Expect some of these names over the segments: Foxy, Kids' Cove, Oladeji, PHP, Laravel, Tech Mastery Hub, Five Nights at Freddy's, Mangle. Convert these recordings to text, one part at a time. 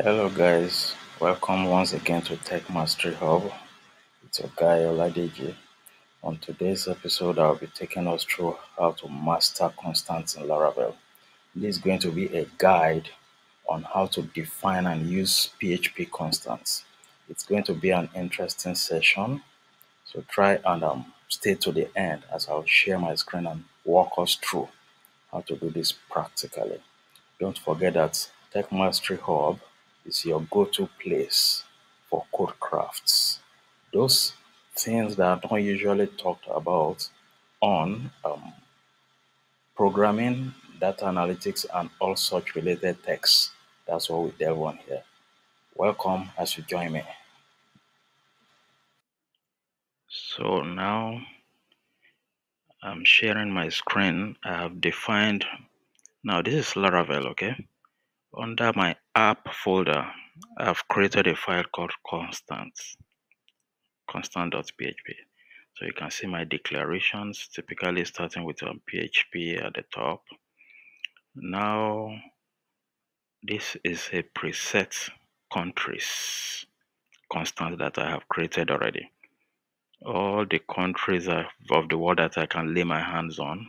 Hello guys, welcome once again to Tech Mastery Hub. It's your guy Oladeji. On today's episode, I'll be taking us through how to master constants in Laravel. This is going to be a guide on how to define and use PHP constants. It's going to be an interesting session, so try and stay to the end as I'll share my screen and walk us through how to do this practically. Don't forget that Tech Mastery Hub is your go-to place for code crafts. Those things that are not usually talked about on programming, data analytics, and all such related techs. That's what we delve on here. Welcome as you join me. So now I'm sharing my screen. I have defined, now this is Laravel, okay? Under my app folder, I've created a file called constant.php. So you can see my declarations, typically starting with PHP at the top. Now, this is a preset countries constant that I have created already. All the countries of the world that I can lay my hands on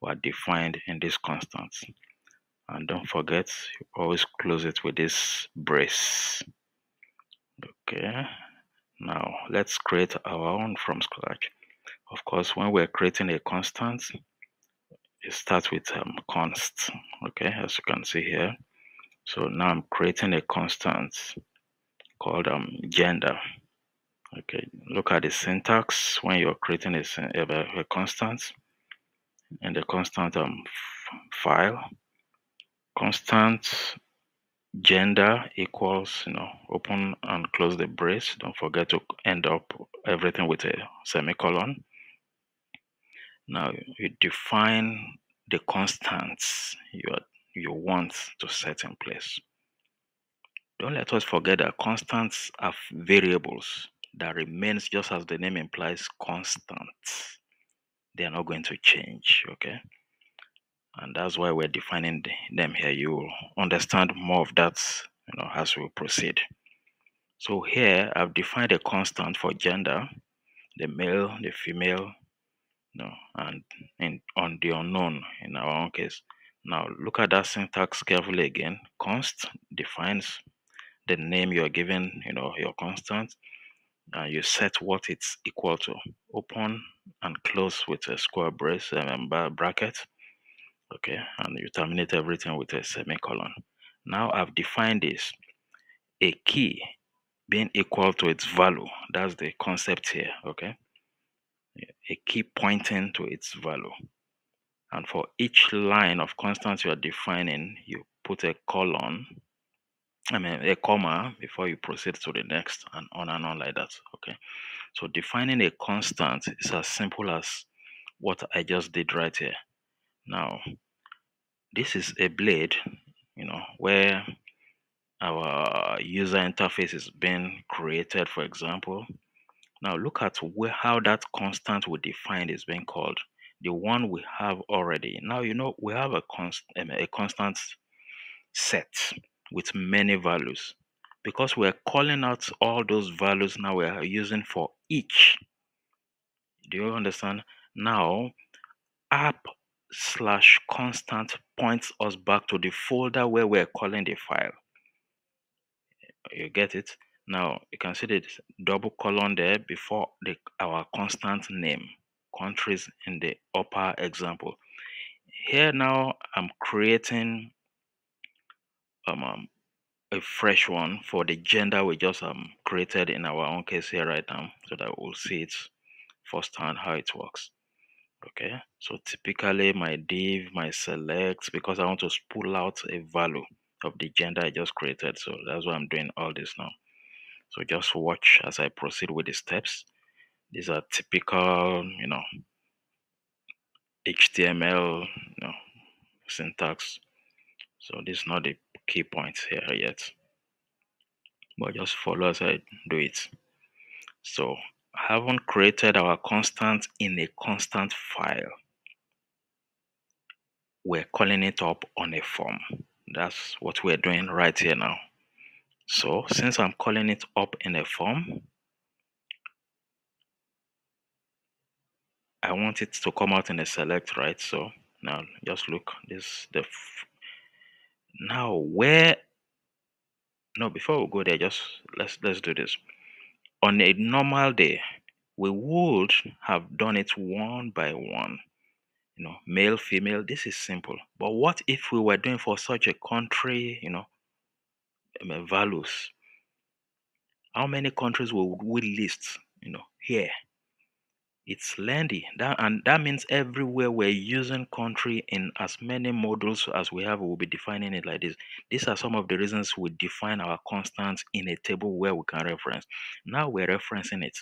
were defined in this constant. And don't forget, you always close it with this brace. Okay, now let's create our own from scratch. Of course, when we're creating a constant, it starts with const, okay, as you can see here. So now I'm creating a constant called gender. Okay, look at the syntax when you're creating a constant. In the constant file, constant gender equals, open and close the brace. Don't forget to end up everything with a semicolon. Now you define the constants you want to set in place. Don't let us forget that constants are variables that remains, just as the name implies, constant. They are not going to change, okay? And that's why we're defining them here. You will understand more of that as we proceed. So here I've defined a constant for gender, the male, the female, and on the unknown in our own case. Now look at that syntax carefully again. Const defines the name you're giving, your constant, and you set what it's equal to. Open and close with a square brace and bracket. Okay, and you terminate everything with a semicolon. Now I've defined this, a key being equal to its value. That's the concept here, okay? A key pointing to its value. And for each line of constants you are defining, you put a comma before you proceed to the next, and on like that, okay? So defining a constant is as simple as what I just did right here. Now, this is a blade, where our user interface is being created, for example. Now, look at how that constant we defined is being called, the one we have already. Now, we have a constant set with many values. Because we're calling out all those values now we are using for each. Do you understand? Now, app/constant points us back to the folder where we're calling the file. You get it? Now you can see this double colon there before our constant name, countries in the upper example. Here now I'm creating a fresh one for the gender we just created in our own case here right now, so that we'll see it firsthand how it works. Okay, so typically my div, my select, because I want to pull out a value of the gender I just created. So that's why I'm doing all this now. So just watch as I proceed with the steps. These are typical, HTML, syntax. So this is not the key points here yet, but just follow as I do it. So haven't created our constant in a constant file. We're calling it up on a form. That's what we're doing right here now. So since I'm calling it up in a form, I want it to come out in a select, right? So now just look, this the now where, no, before we go there, just let's do this. On a normal day, we would have done it one by one, you know, male, female, this is simple. But what if we were doing for such a country, you know, values? How many countries would we list, you know, here? It's lengthy, and that means everywhere we're using country in as many modules as we have, we'll be defining it like this. These are some of the reasons we define our constants in a table where we can reference. Now we're referencing it.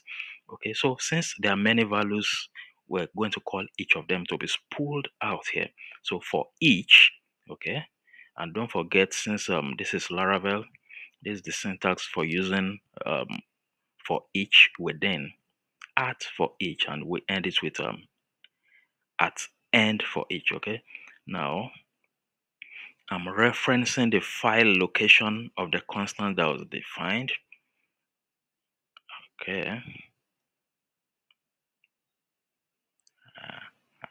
Okay, so since there are many values, we're going to call each of them to be pulled out here. So for each, okay, and don't forget, since this is Laravel, this is the syntax for using for each within. At for each, and we end it with at end for each. Okay, now I'm referencing the file location of the constant that was defined. Okay,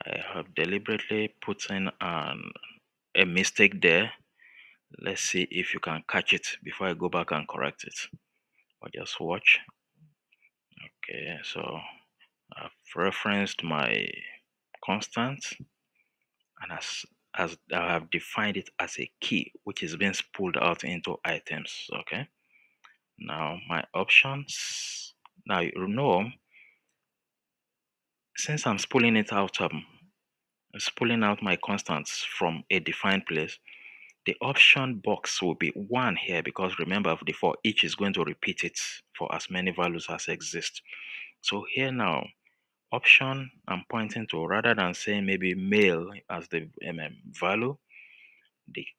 I have deliberately put in a mistake there. Let's see if you can catch it before I go back and correct it, or just watch. Okay, so I've referenced my constant, and as I have defined it as a key, which is being pulled out into items. Okay, now my options. Now you know, since I'm pulling it out, it's pulling out my constants from a defined place. The option box will be one here, because remember, for each is going to repeat it for as many values as exist. So here now, option I'm pointing to, rather than saying maybe male as the value,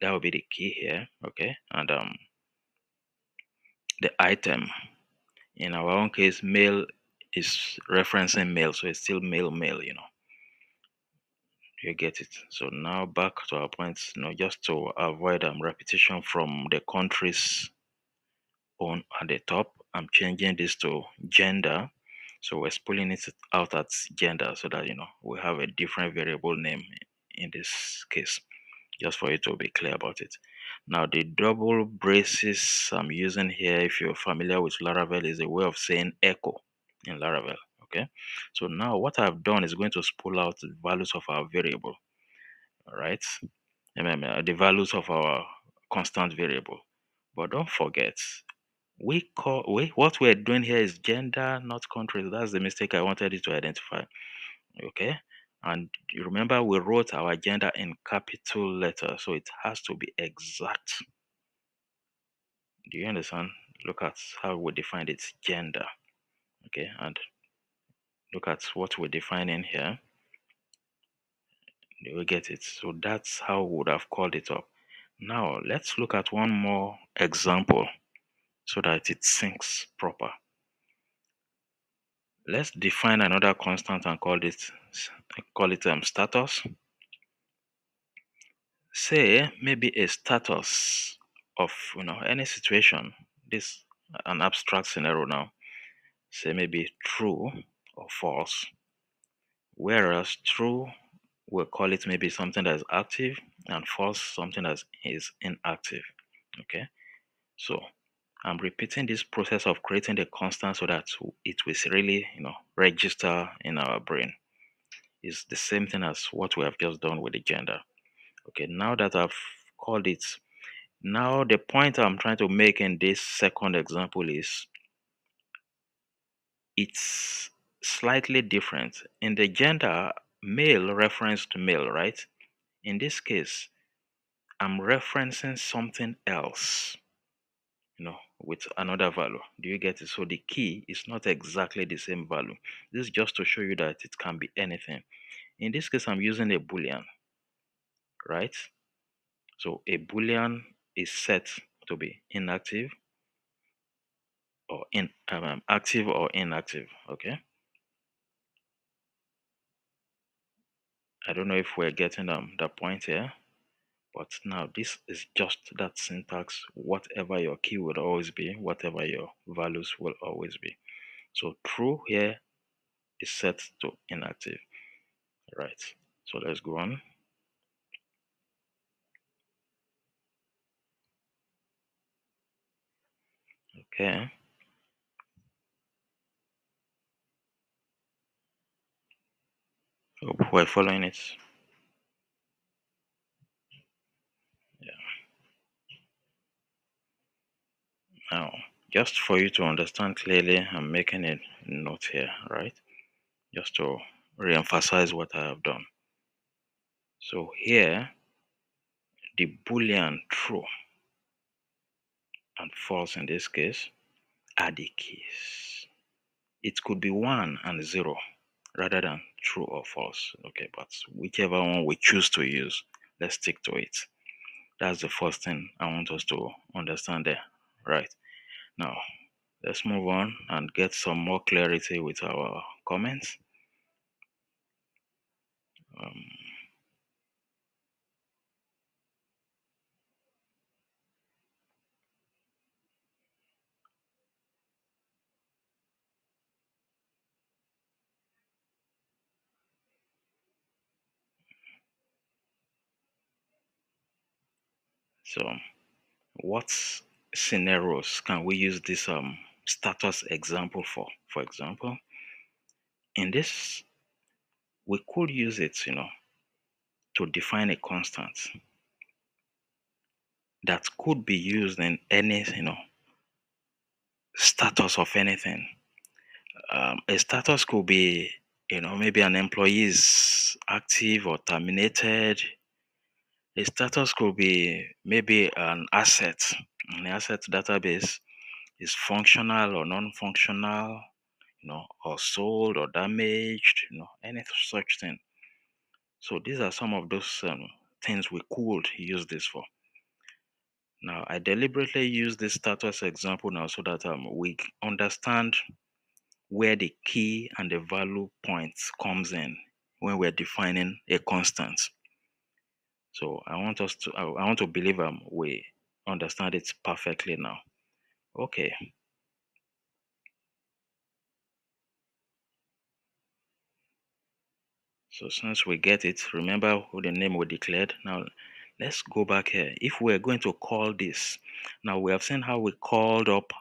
that will be the key here. Okay, and the item, in our own case, male is referencing male, so it's still male, male, you know. You get it. So now back to our points. No, just to avoid repetition from the countries on at the top, I'm changing this to gender. So we're pulling it out at gender, so that, you know, we have a different variable name in this case, just for you to be clear about it. Now the double braces I'm using here, if you're familiar with Laravel, is a way of saying echo in Laravel. Okay, so now what I've done is going to pull out the values of our variable, all right? The values of our constant variable. But don't forget, what we're doing here is gender, not country. That's the mistake I wanted you to identify. Okay, and you remember we wrote our gender in capital letter, so it has to be exact. Do you understand? Look at how we defined its gender. Okay, and look at what we're defining here. You will get it. So that's how we would have called it up. Now let's look at one more example so that it syncs proper. Let's define another constant and call it status. Say maybe a status of, you know, any situation. This is an abstract scenario now. Say maybe true or false, whereas true we'll call it maybe something that is active, and false something that is inactive. Okay, so I'm repeating this process of creating the constant so that it will really, you know, register in our brain. It's the same thing as what we have just done with the gender. Okay, now that I've called it, now the point I'm trying to make in this second example is it's slightly different. In the gender, male referenced male, right? In this case, I'm referencing something else, you know, with another value. Do you get it? So the key is not exactly the same value. This is just to show you that it can be anything. In this case, I'm using a boolean, right? So a boolean is set to be inactive or active or inactive. Okay, I don't know if we're getting the point here. But now this is just that syntax, whatever your key will always be, whatever your values will always be. So true here is set to inactive. Right. So let's go on. Okay. Hope we're following it. Now, just for you to understand clearly, I'm making a note here, right? Just to re-emphasize what I have done. So here, the Boolean true and false in this case are the keys. It could be 1 and 0 rather than true or false. Okay, but whichever one we choose to use, let's stick to it. That's the first thing I want us to understand there, right? Now, let's move on and get some more clarity with our comments. So, what's scenarios can we use this status example for example? In this, we could use it, you know, to define a constant that could be used in any, you know, status of anything. A status could be, you know, maybe an employee is active or terminated. A status could be maybe an asset. An asset database is functional or non-functional, you know, or sold or damaged, you know, any such thing. So these are some of those things we could use this for. Now, I deliberately use this status example now so that we understand where the key and the value points comes in when we're defining a constant. So I want to believe we understand it perfectly now. Okay. So since we get it, remember who the name we declared. Now let's go back here. If we're going to call this, now we have seen how we called up,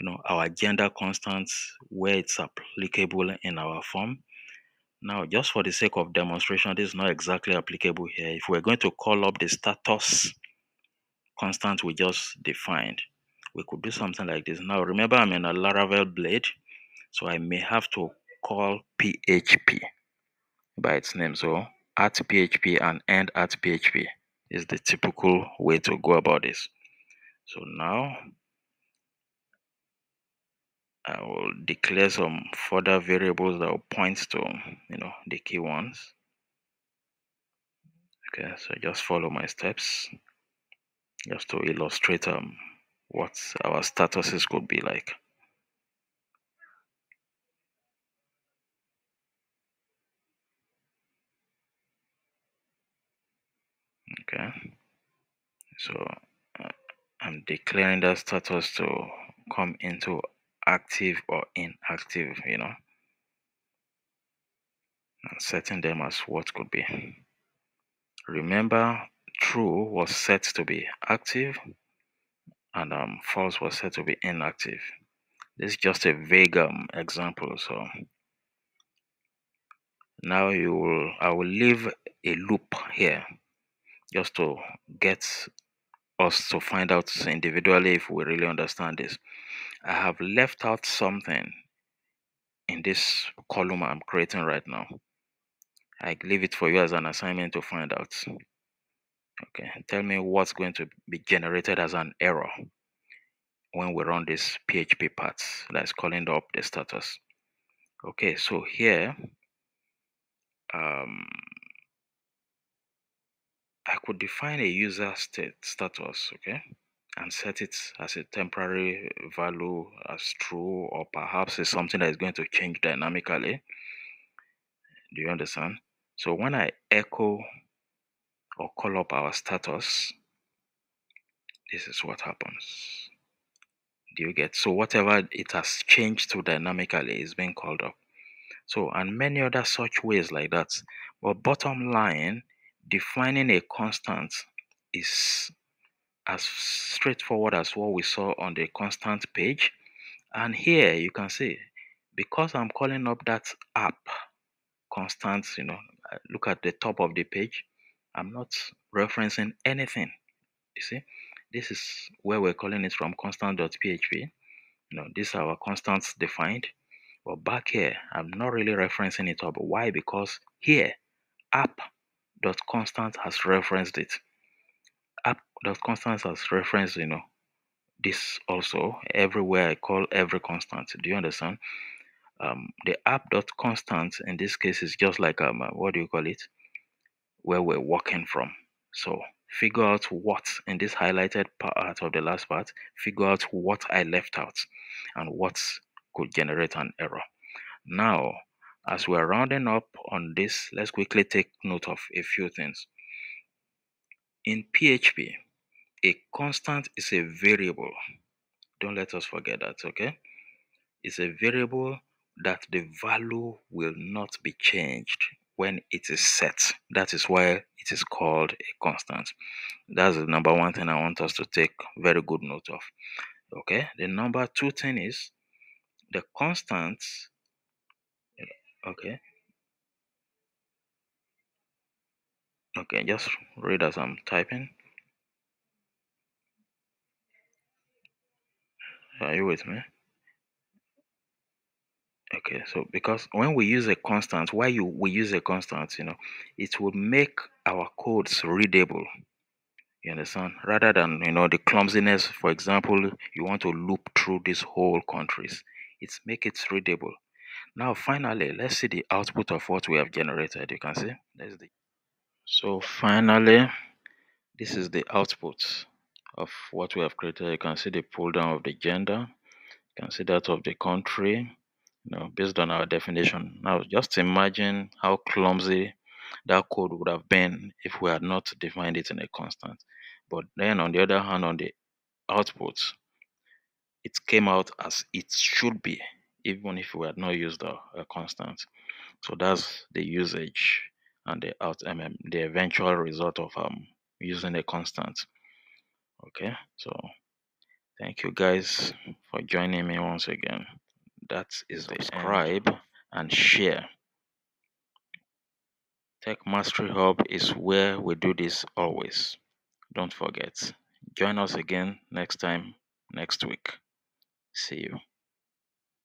you know, our gender constants where it's applicable in our form. Now, just for the sake of demonstration, this is not exactly applicable here. If we're going to call up the status constant we just defined, we could do something like this. Now, remember, I'm in a Laravel blade, so I may have to call PHP by its name. So, at PHP and end at PHP is the typical way to go about this. So now, I will declare some further variables that will point to, you know, the key ones. Okay, so just follow my steps just to illustrate what our statuses could be like. Okay, so I'm declaring that status to come into active or inactive, you know, and setting them as what could be. Remember, true was set to be active and false was set to be inactive. This is just a vague example. So now I will leave a loop here just to get us to find out individually if we really understand this. I have left out something in this column I'm creating right now. I leave it for you as an assignment to find out. Okay, tell me what's going to be generated as an error when we run this PHP part that's calling up the status. Okay, so here, I could define a user state status, okay, and set it as a temporary value as true, or perhaps it's something that is going to change dynamically. Do you understand? So when I echo or call up our status, this is what happens. Do you get? So whatever it has changed to dynamically is being called up. So, and many other such ways like that. But bottom line, defining a constant is as straightforward as what we saw on the constant page. And here you can see, because I'm calling up that app constant, you know, look at the top of the page, I'm not referencing anything. You see, this is where we're calling it from, constant.php. You know, this is our constants defined. But back here, I'm not really referencing it up. Why? Because here, app.constant has referenced it. App.constant has referenced, you know, this also. Everywhere I call every constant. Do you understand? The app.constant in this case is just like, what do you call it? Where we're working from. So figure out what, in this highlighted part of the last part, figure out what I left out and what could generate an error. Now, as we're rounding up on this, let's quickly take note of a few things. In PHP, a constant is a variable. Don't let us forget that, okay? It's a variable that the value will not be changed when it is set. That is why it is called a constant. That's the number one thing I want us to take very good note of, okay? The number two thing is the constants, okay? Okay, just read as I'm typing. Are you with me? Okay, so because when we use a constant, why we use a constant, you know, it would make our codes readable. You understand? Rather than, you know, the clumsiness, for example, you want to loop through these whole countries. It's make it readable. Now, finally, let's see the output of what we have generated. You can see. There's the... So finally, this is the output of what we have created. You can see the pull down of the gender. You can see that of the country, you know, based on our definition. Now, just imagine how clumsy that code would have been if we had not defined it in a constant. But then, on the other hand, on the output, it came out as it should be, even if we had not used a constant. So that's the usage and the the eventual result of using a constant. Okay, so thank you guys for joining me once again. That is the subscribe and share. Tech Mastery Hub is where we do this always. Don't forget. Join us again next time, next week. See you.